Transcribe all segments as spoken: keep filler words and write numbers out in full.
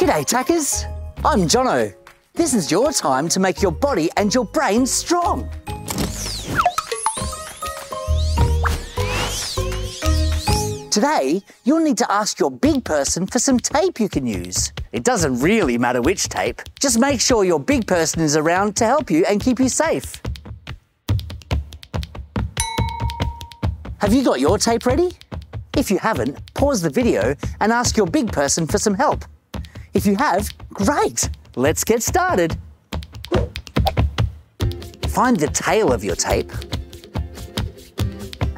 G'day Tackers, I'm Jono. This is your time to make your body and your brain strong. Today, you'll need to ask your big person for some tape you can use. It doesn't really matter which tape. Just make sure your big person is around to help you and keep you safe. Have you got your tape ready? If you haven't, pause the video and ask your big person for some help. If you have, great! Let's get started. Find the tail of your tape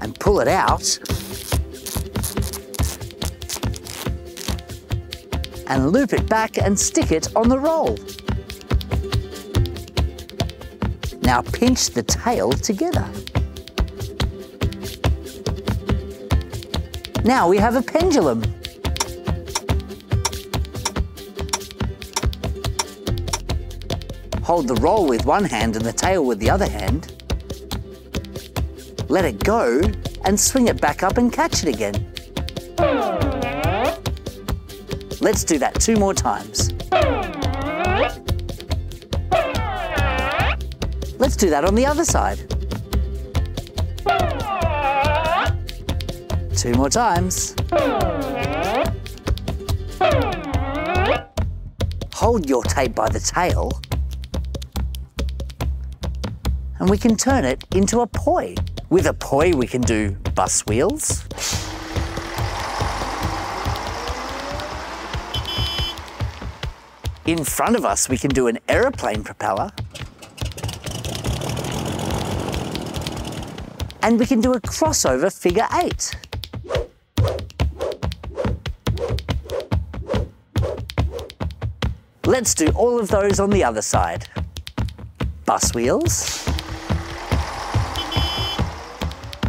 and pull it out and loop it back and stick it on the roll. Now pinch the tail together. Now we have a pendulum. Hold the roll with one hand and the tail with the other hand. Let it go and swing it back up and catch it again. Let's do that two more times. Let's do that on the other side. Two more times. Hold your tape by the tail. And we can turn it into a poi. With a poi, we can do bus wheels, in front of us we can do an aeroplane propeller, and we can do a crossover figure eight. Let's do all of those on the other side. Bus wheels,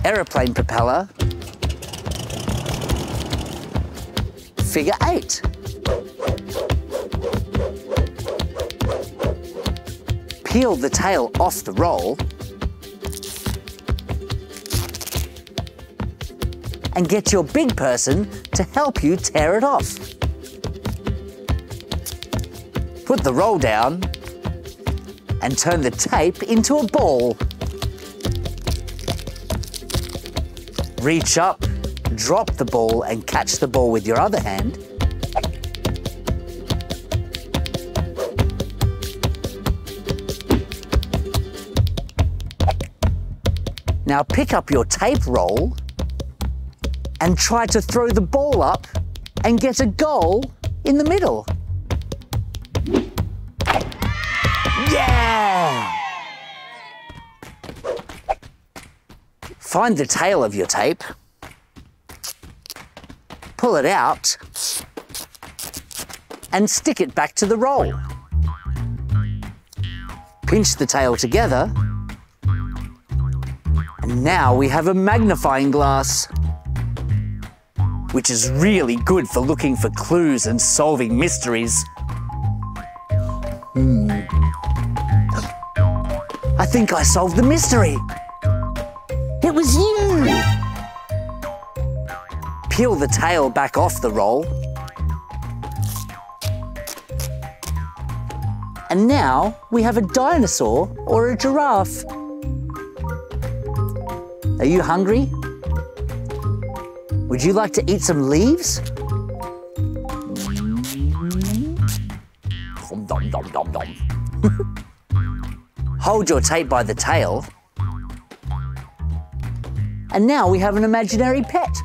aeroplane propeller, figure eight. Peel the tail off the roll and get your big person to help you tear it off. Put the roll down and turn the tape into a ball. Reach up, drop the ball and catch the ball with your other hand. Now pick up your tape roll and try to throw the ball up and get a goal in the middle. Yeah! Find the tail of your tape, pull it out, and stick it back to the roll. Pinch the tail together, and now we have a magnifying glass, which is really good for looking for clues and solving mysteries. Hmm. I think I solved the mystery. It was you! Peel the tail back off the roll. And now we have a dinosaur or a giraffe. Are you hungry? Would you like to eat some leaves? Dom, dom, dom, dom, dom. Hold your tape by the tail. And now we have an imaginary pet.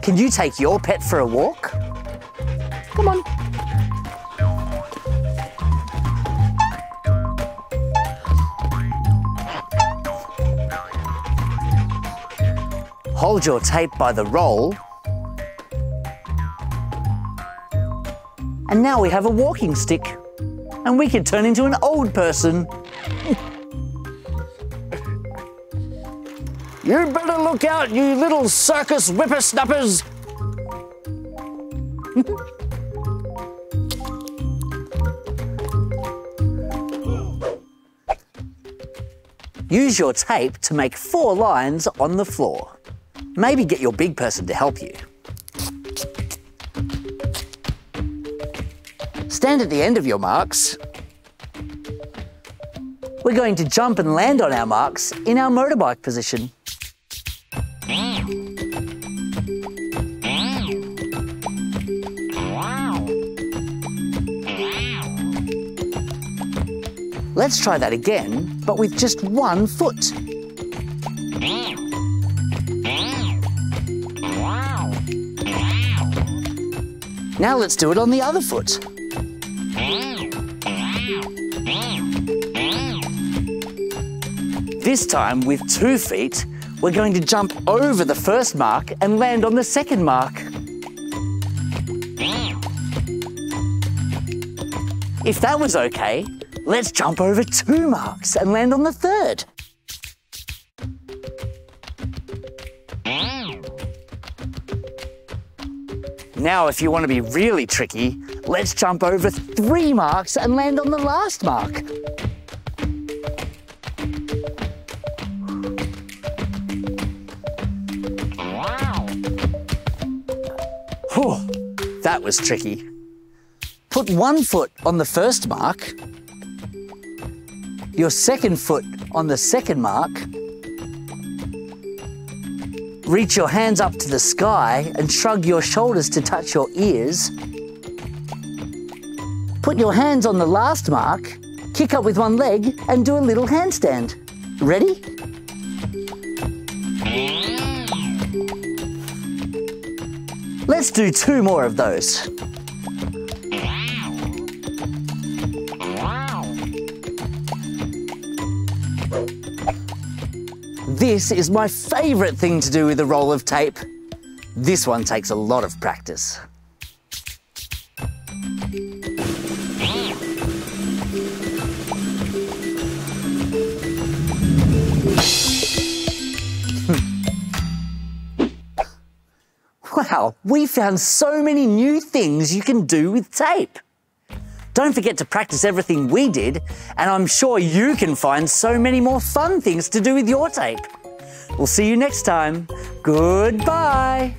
Can you take your pet for a walk? Come on. Hold your tape by the roll. And now we have a walking stick. And we can turn into an old person. You better look out, you little circus whippersnappers! Use your tape to make four lines on the floor. Maybe get your big person to help you. Stand at the end of your marks. We're going to jump and land on our marks in our motorbike position. Let's try that again, but with just one foot. Now let's do it on the other foot. This time, with two feet, we're going to jump over the first mark and land on the second mark. If that was okay, let's jump over two marks and land on the third. Now, if you want to be really tricky, let's jump over three marks and land on the last mark. Whew, that was tricky. Put one foot on the first mark, your second foot on the second mark, reach your hands up to the sky and shrug your shoulders to touch your ears. Put your hands on the last mark, kick up with one leg and do a little handstand. Ready? Let's do two more of those. This is my favourite thing to do with a roll of tape. This one takes a lot of practice. Wow, we found so many new things you can do with tape. Don't forget to practice everything we did, and I'm sure you can find so many more fun things to do with your tape. We'll see you next time. Goodbye.